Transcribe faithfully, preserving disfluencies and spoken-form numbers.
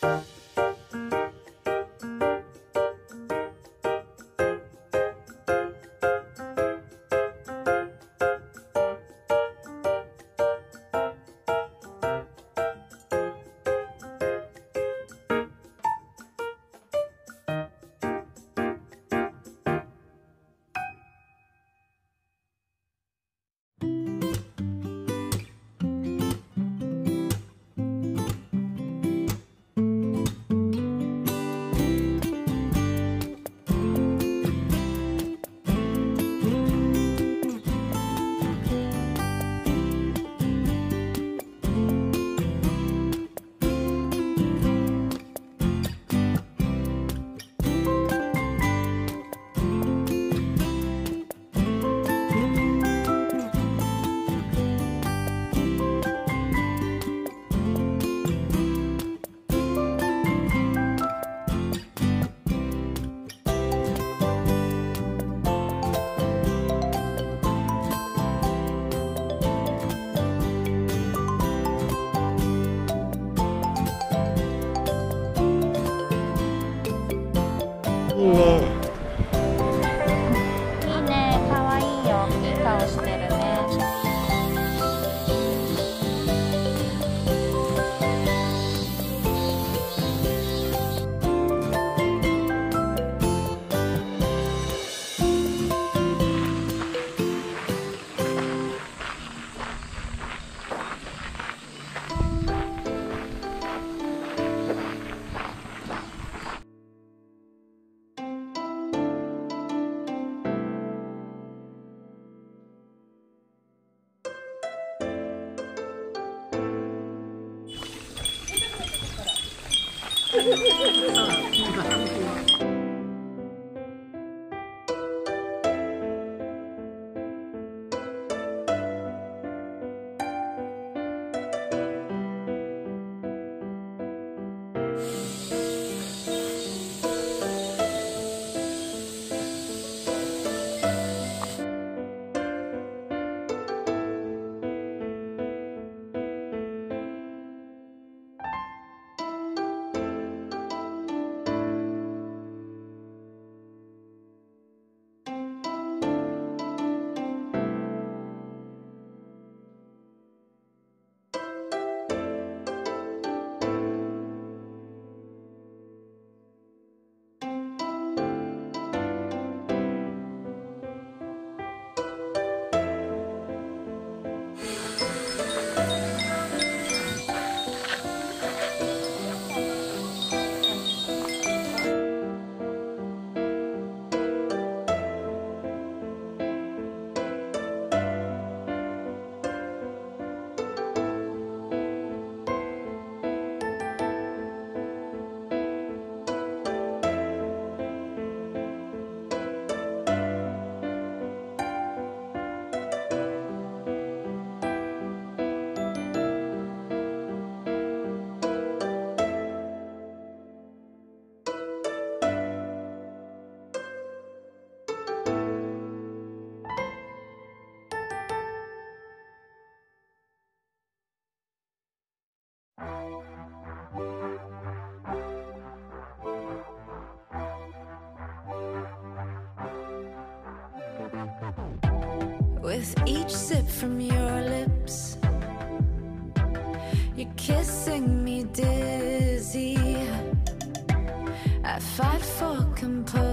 いいね。いいね、かわいいよ。いい顔してるね。With each sip from your lips, you're kissing me dizzy. I fight for composure.